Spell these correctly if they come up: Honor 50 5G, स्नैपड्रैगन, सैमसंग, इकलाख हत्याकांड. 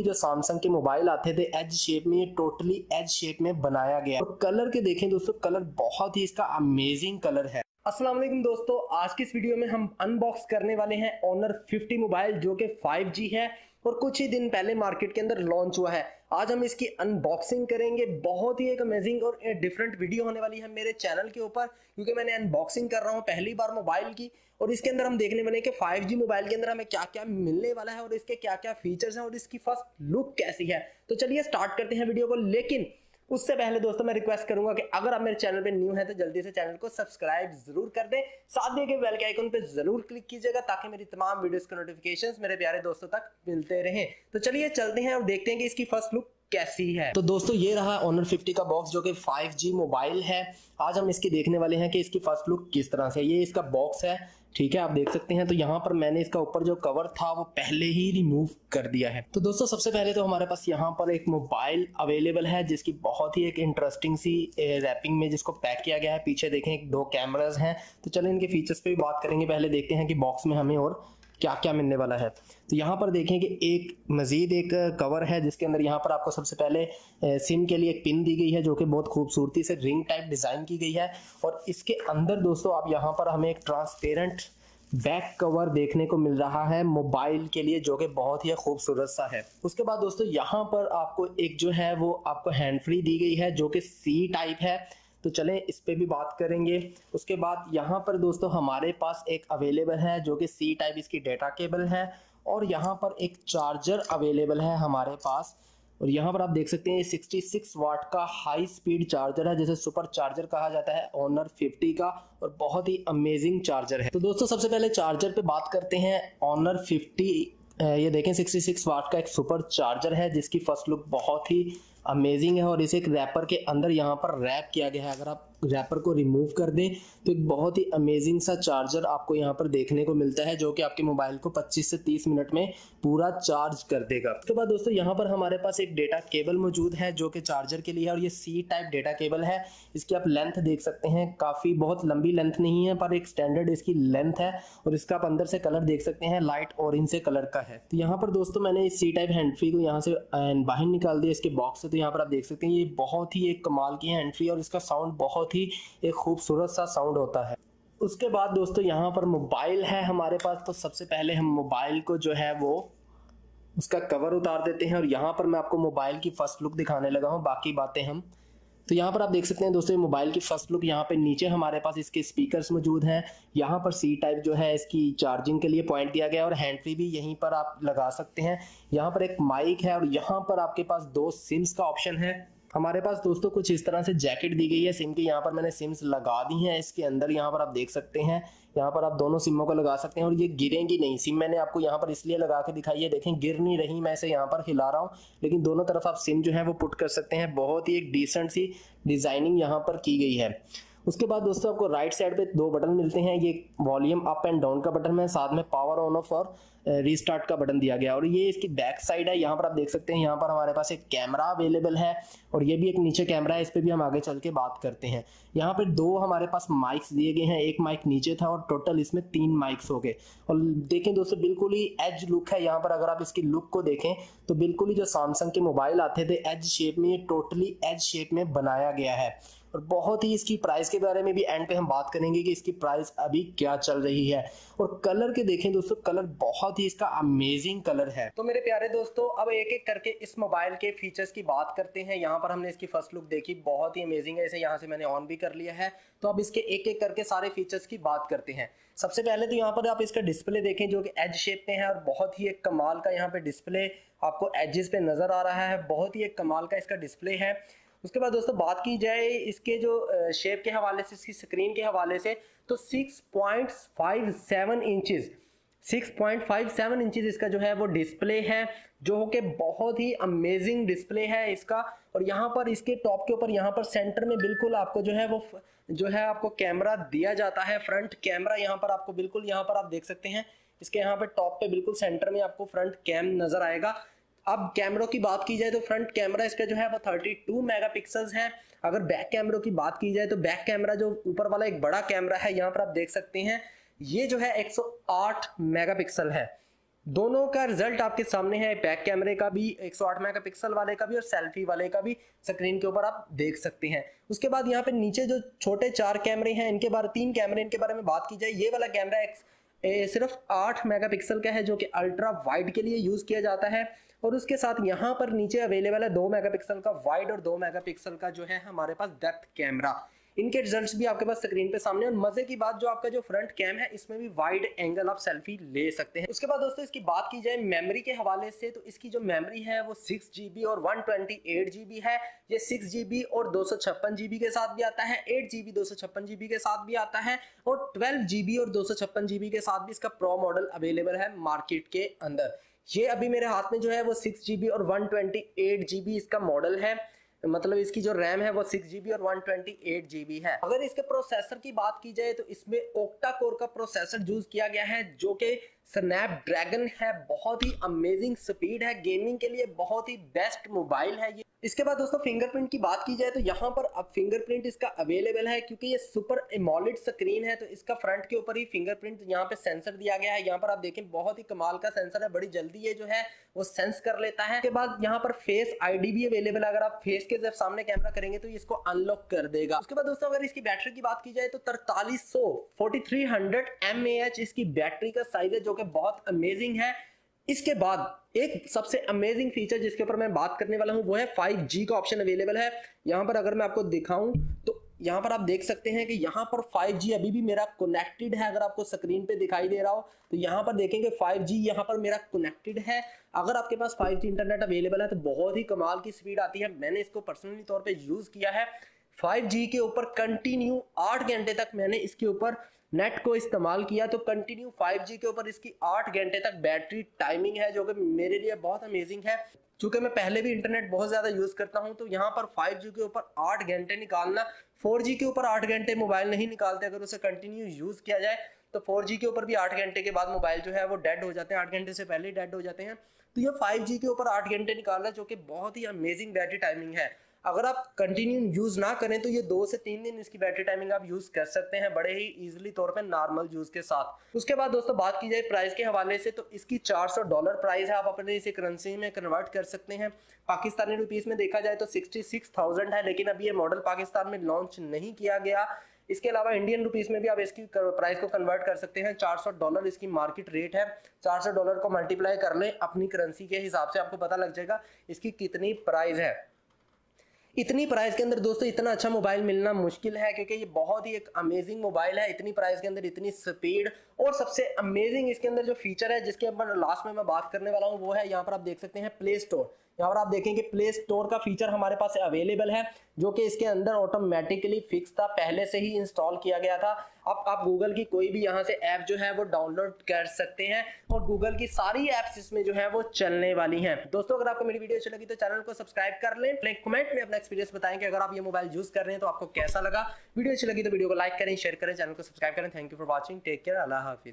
भी जो सैमसंग के मोबाइल आते थे एज शेप में, ये टोटली एज शेप में बनाया गया। और कलर के देखें दोस्तों, कलर बहुत ही इसका अमेजिंग कलर है। अस्सलाम वालेकुम दोस्तों, आज की इस वीडियो में हम अनबॉक्स करने वाले हैं Honor 50 मोबाइल जो कि 5G है और कुछ ही दिन पहले मार्केट के अंदर लॉन्च हुआ है। आज हम इसकी अनबॉक्सिंग करेंगे। बहुत ही एक अमेजिंग और डिफरेंट वीडियो होने वाली है मेरे चैनल के ऊपर, क्योंकि मैंने अनबॉक्सिंग कर रहा हूँ पहली बार मोबाइल की। और इसके अंदर हम देखने वाले हैं कि 5G मोबाइल के अंदर हमें क्या क्या मिलने वाला है और इसके क्या क्या फीचर्स हैं और इसकी फर्स्ट लुक कैसी है। तो चलिए स्टार्ट करते हैं वीडियो को, लेकिन उससे पहले दोस्तों मैं रिक्वेस्ट करूंगा कि अगर आप मेरे चैनल पे न्यू हैं तो जल्दी से चैनल को सब्सक्राइब जरूर कर दें, साथ में बेल के आइकन पे जरूर क्लिक कीजिएगा ताकि मेरी तमाम वीडियोस के नोटिफिकेशंस मेरे प्यारे दोस्तों तक मिलते रहें। तो चलिए चलते हैं और देखते हैं कि इसकी फर्स्ट लुक कैसी है। तो दोस्तों ये रहा Honor 50 का बॉक्स जो कि 5G मोबाइल है। आज हम इसकी देखने वाले हैं कि इसकी फर्स्ट लुक किस तरह से। ये इसका बॉक्स है, ठीक है, आप देख सकते हैं। तो यहाँ पर मैंने इसका ऊपर जो कवर था वो पहले ही रिमूव कर दिया है। तो दोस्तों सबसे पहले तो हमारे पास यहाँ पर एक मोबाइल अवेलेबल है जिसकी बहुत ही एक इंटरेस्टिंग सी रैपिंग में जिसको पैक किया गया है। पीछे देखें दो कैमरास हैं। तो चलें इनके फीचर्स पे भी बात करेंगे, पहले देखते हैं कि बॉक्स में हमें और क्या क्या मिलने वाला है। तो यहाँ पर देखें कि एक मज़ीद एक कवर है जिसके अंदर यहाँ पर आपको सबसे पहले सिम के लिए एक पिन दी गई है जो कि बहुत खूबसूरती से रिंग टाइप डिज़ाइन की गई है। और इसके अंदर दोस्तों आप यहाँ पर हमें एक ट्रांसपेरेंट बैक कवर देखने को मिल रहा है मोबाइल के लिए जो कि बहुत ही खूबसूरत सा है। उसके बाद दोस्तों यहाँ पर आपको एक जो है वो आपको हैंड फ्री दी गई है जो कि सी टाइप है। तो चलें इस पे भी बात करेंगे। उसके बाद यहाँ पर दोस्तों हमारे पास एक अवेलेबल है जो कि सी टाइप इसकी डेटा केबल है और यहाँ पर एक चार्जर अवेलेबल है हमारे पास। और यहाँ पर आप देख सकते हैं 66 वाट का हाई स्पीड चार्जर है जिसे सुपर चार्जर कहा जाता है Honor 50 का, और बहुत ही अमेजिंग चार्जर है। तो दोस्तों सबसे पहले चार्जर पे बात करते हैं। Honor 50 ये देखें 66 वाट का एक सुपर चार्जर है जिसकी फर्स्ट लुक बहुत ही अमेजिंग है और इसे एक रैपर के अंदर यहाँ पर रैप किया गया है। अगर आप रैपर को रिमूव कर दें तो एक बहुत ही अमेजिंग सा चार्जर आपको यहाँ पर देखने को मिलता है जो कि आपके मोबाइल को 25 से 30 मिनट में पूरा चार्ज कर देगा। उसके बाद दोस्तों यहाँ पर हमारे पास एक डेटा केबल मौजूद है जो कि चार्जर के लिए है और ये सी टाइप डेटा केबल है। इसकी आप लेंथ देख सकते हैं, काफ़ी बहुत लंबी लेंथ नहीं है पर एक स्टैंडर्ड इसकी लेंथ है। और इसका आप अंदर से कलर देख सकते हैं, लाइट ऑरेंज से कलर का है। तो यहाँ पर दोस्तों मैंने इस सी टाइप हैंड फ्री को यहाँ से बाहर निकाल दिया इसके बॉक्स से। तो यहाँ पर आप देख सकते हैं ये बहुत ही एक कमाल की हैंड फ्री और इसका साउंड बहुत ही एक खूबसूरत सा साउंड होता है। उसके बाद दोस्तों यहाँ पर मोबाइल है हमारे पास। तो सबसे पहले हम मोबाइल को जो है वो उसका कवर उतार देते हैं और यहाँ पर मैं आपको मोबाइल की फर्स्ट लुक दिखाने लगा हूँ, बाकी बातें हम। तो यहाँ पर आप देख सकते हैं दोस्तों मोबाइल की फर्स्ट लुक। यहाँ पे नीचे हमारे पास इसके स्पीकर्स मौजूद हैं। यहाँ पर सी टाइप जो है इसकी चार्जिंग के लिए पॉइंट दिया गया है और हैंड फ्री भी यहीं पर आप लगा सकते हैं। यहाँ पर एक माइक है और यहाँ पर आपके पास दो सिम्स का ऑप्शन है। हमारे पास दोस्तों कुछ इस तरह से जैकेट दी गई है सिम की। यहाँ पर मैंने सिम्स लगा दी हैं इसके अंदर। यहाँ पर आप देख सकते हैं, यहाँ पर आप दोनों सिमों को लगा सकते हैं और ये गिरेंगी नहीं। सिम मैंने आपको यहाँ पर इसलिए लगा के दिखाई है, देखें गिर नहीं रही, मैं इसे यहाँ पर हिला रहा हूँ, लेकिन दोनों तरफ आप सिम जो है वो पुट कर सकते हैं। बहुत ही एक डिसेंट सी डिज़ाइनिंग यहाँ पर की गई है। उसके बाद दोस्तों आपको राइट साइड पे दो बटन मिलते हैं। ये वॉल्यूम अप एंड डाउन का बटन है, साथ में पावर ऑन ऑफ और रीस्टार्ट का बटन दिया गया। और ये इसकी बैक साइड है। यहाँ पर आप देख सकते हैं यहाँ पर हमारे पास एक कैमरा अवेलेबल है और ये भी एक नीचे कैमरा है, इस पर भी हम आगे चल के बात करते हैं। यहाँ पर दो हमारे पास माइक्स दिए गए हैं, एक माइक नीचे था और टोटल इसमें 3 माइक्स हो गए। और देखें दोस्तों बिल्कुल ही एज लुक है। यहाँ पर अगर आप इसकी लुक को देखें तो बिल्कुल ही जो सैमसंग के मोबाइल आते थे एज शेप में, ये टोटली एज शेप में बनाया गया है। और बहुत ही इसकी प्राइस के बारे में भी एंड पे हम बात करेंगे कि इसकी प्राइस अभी क्या चल रही है। और कलर के देखें दोस्तों, कलर बहुत ही इसका अमेजिंग कलर है। तो मेरे प्यारे दोस्तों अब एक एक करके इस मोबाइल के फीचर्स की बात करते हैं। यहाँ पर हमने इसकी फर्स्ट लुक देखी, बहुत ही अमेजिंग है। इसे यहाँ से मैंने ऑन भी कर लिया है। तो अब इसके एक एक करके सारे फीचर्स की बात करते हैं। सबसे पहले तो यहाँ पर आप इसका डिस्प्ले देखें जो कि एज शेप में है और बहुत ही एक कमाल का यहाँ पे डिस्प्ले आपको एजेस पे नजर आ रहा है। बहुत ही एक कमाल का इसका डिस्प्ले है। उसके बाद दोस्तों बात की जाए इसके जो शेप के हवाले से, इसकी स्क्रीन के हवाले से, तो 6.57 इंचेस इसका जो है वो डिस्प्ले है जो कि बहुत ही अमेजिंग डिस्प्ले है इसका। और यहाँ पर इसके टॉप के ऊपर यहाँ पर सेंटर में बिल्कुल आपको जो है वो आपको कैमरा दिया जाता है, फ्रंट कैमरा। यहाँ पर आपको बिल्कुल यहाँ पर आप देख सकते हैं इसके यहाँ पर टॉप पे बिल्कुल सेंटर में आपको फ्रंट कैम नजर आएगा। अब कैमरों की बात की जाए तो फ्रंट कैमरा इसका जो है वो 32 मेगापिक्सल्स है। अगर बैक कैमरों की बात की जाए तो बैक कैमरा जो ऊपर वाला एक बड़ा कैमरा है यहाँ पर आप देख सकते हैं ये जो है 108 मेगापिक्सल है। दोनों का रिजल्ट आपके सामने है, बैक कैमरे का भी 108 मेगापिक्सल वाले का भी और सेल्फी वाले का भी स्क्रीन के ऊपर आप देख सकते हैं। उसके बाद यहाँ पे नीचे जो छोटे 4 कैमरे हैं, इनके बारे 3 कैमरे इनके बारे में बात की जाए, ये वाला कैमरा सिर्फ 8 मेगापिक्सल का है जो कि अल्ट्रा वाइड के लिए यूज़ किया जाता है। और उसके साथ यहाँ पर नीचे अवेलेबल है 2 मेगापिक्सल का वाइड और 2 मेगापिक्सल का जो है हमारे पास डेप्थ कैमरा। इनके रिजल्ट्स भी आपके पास स्क्रीन पे सामने। और मजे की बात जो आपका जो फ्रंट कैम है इसमें भी वाइड एंगल आप सेल्फी ले सकते हैं। उसके बाद दोस्तों इसकी बात की जाए मेमोरी के हवाले से, तो इसकी जो मेमोरी है वो 6 GB और 128 GB है। ये 6 GB और 256 GB के साथ भी आता है, 8 GB 256 GB के साथ भी आता है और 12 GB और 256 GB के साथ भी इसका प्रो मॉडल अवेलेबल है मार्केट के अंदर। ये अभी मेरे हाथ में जो है वो 6 GB और 128 GB इसका मॉडल है, मतलब इसकी जो रैम है वो 6 GB और 128 GB है। अगर इसके प्रोसेसर की बात की जाए तो इसमें ओक्टा कोर का प्रोसेसर यूज किया गया है जो कि स्नैपड्रैगन है। बहुत ही अमेजिंग स्पीड है, गेमिंग के लिए बहुत ही बेस्ट मोबाइल है ये। इसके बाद दोस्तों फिंगरप्रिंट की बात की जाए तो यहाँ पर अब फिंगरप्रिंट इसका अवेलेबल है क्योंकि ये सुपर एमोलेड स्क्रीन है, तो इसका फ्रंट के ऊपर ही फिंगरप्रिंट यहाँ पे सेंसर दिया गया है। यहाँ पर आप देखें बहुत ही कमाल का सेंसर है, बड़ी जल्दी ये जो है वो सेंस कर लेता है। उसके बाद यहाँ पर फेस आईडी भी अवेलेबल है, अगर आप फेस के जब सामने कैमरा करेंगे तो इसको अनलॉक कर देगा। उसके बाद दोस्तों अगर इसकी बैटरी की बात की जाए तो 4300 इसकी बैटरी का साइज है जो कि बहुत अमेजिंग है। इसके बाद एक सबसे अमेजिंग फीचर जिसके ऊपर मैं बात करने वाला हूं वो है 5G का ऑप्शन अवेलेबल है। यहां पर अगर मैं आपको दिखाऊं तो यहां पर आप देख सकते हैं कि यहां पर 5G अभी भी मेरा कनेक्टेड है। अगर आपको स्क्रीन पे दिखाई दे रहा हो तो यहां पर देखेंगे 5G यहां पर मेरा कनेक्टेड है। अगर आपके पास 5G इंटरनेट अवेलेबल है तो बहुत ही कमाल की स्पीड आती है। मैंने इसको पर्सनली तौर पर यूज किया है, 5G के ऊपर कंटिन्यू 8 घंटे तक मैंने इसके ऊपर नेट को इस्तेमाल किया, तो कंटिन्यू 5G के ऊपर इसकी 8 घंटे तक बैटरी टाइमिंग है जो कि मेरे लिए बहुत अमेजिंग है। क्योंकि मैं पहले भी इंटरनेट बहुत ज़्यादा यूज़ करता हूं, तो यहाँ पर 5G के ऊपर 8 घंटे निकालना, 4G के ऊपर 8 घंटे मोबाइल नहीं निकालते। अगर उसे कंटिन्यू यूज़ किया जाए तो 4G के ऊपर भी 8 घंटे के बाद मोबाइल जो है वो डेड हो जाते हैं, 8 घंटे से पहले ही डेड हो जाते हैं। तो ये 5G के ऊपर 8 घंटे निकाल रहा है जो कि बहुत ही अमेजिंग बैटरी टाइमिंग है। अगर आप कंटिन्यू यूज़ ना करें तो ये 2 से 3 दिन इसकी बैटरी टाइमिंग आप यूज़ कर सकते हैं, बड़े ही ईजिली तौर पे नॉर्मल यूज़ के साथ। उसके बाद दोस्तों बात की जाए प्राइस के हवाले से, तो इसकी $400 प्राइस है। आप अपने इसे करेंसी में कन्वर्ट कर सकते हैं। पाकिस्तानी रुपीस में देखा जाए तो 66,000 है, लेकिन अभी ये मॉडल पाकिस्तान में लॉन्च नहीं किया गया। इसके अलावा इंडियन रुपीस में भी आप इसकी प्राइस को कन्वर्ट कर सकते हैं। $400 इसकी मार्केट रेट है, $400 को मल्टीप्लाई कर लें अपनी करेंसी के हिसाब से, आपको पता लग जाएगा इसकी कितनी प्राइस है। इतनी प्राइस के अंदर दोस्तों इतना अच्छा मोबाइल मिलना मुश्किल है क्योंकि ये बहुत ही एक अमेजिंग मोबाइल है। इतनी प्राइस के अंदर इतनी स्पीड और सबसे अमेजिंग इसके अंदर जो फीचर है जिसके ऊपर लास्ट में मैं बात करने वाला हूँ वो है, यहाँ पर आप देख सकते हैं प्ले स्टोर। यहाँ पर आप देखेंगे प्ले स्टोर का फीचर हमारे पास अवेलेबल है जो कि इसके अंदर ऑटोमेटिकली फिक्स था, पहले से ही इंस्टॉल किया गया था। अब आप गूगल की कोई भी यहाँ से ऐप जो है वो डाउनलोड कर सकते हैं और गूगल की सारी ऐप्स इसमें जो है वो चलने वाली हैं। दोस्तों अगर आपको मेरी वीडियो अच्छी लगी तो चैनल को सब्सक्राइब कर लें, कमेंट में अपना एक्सपीरियंस बताएं कि अगर आप ये मोबाइल यूज कर रहे हैं तो आपको कैसा लगा। वीडियो अच्छी लगी तो वीडियो को लाइक करें, शेयर करें, चैनल को सब्सक्राइब करें। Thank you for watching, take care, अल्लाह हाफिज़।